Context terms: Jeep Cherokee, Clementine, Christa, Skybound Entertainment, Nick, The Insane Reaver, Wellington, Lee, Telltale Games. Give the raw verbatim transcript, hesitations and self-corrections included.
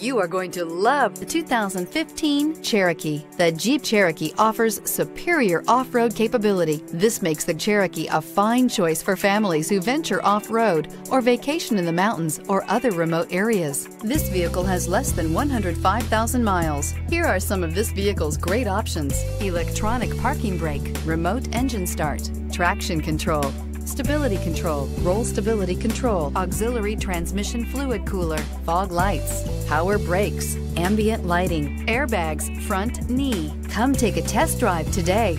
You are going to love the two thousand fifteen Cherokee. The Jeep Cherokee offers superior off-road capability. This makes the Cherokee a fine choice for families who venture off-road or vacation in the mountains or other remote areas. This vehicle has less than one hundred five thousand miles. Here are some of this vehicle's great options: electronic parking brake, remote engine start, traction control, stability control, roll stability control, auxiliary transmission fluid cooler, fog lights, power brakes, ambient lighting, airbags, front knee. Come take a test drive today.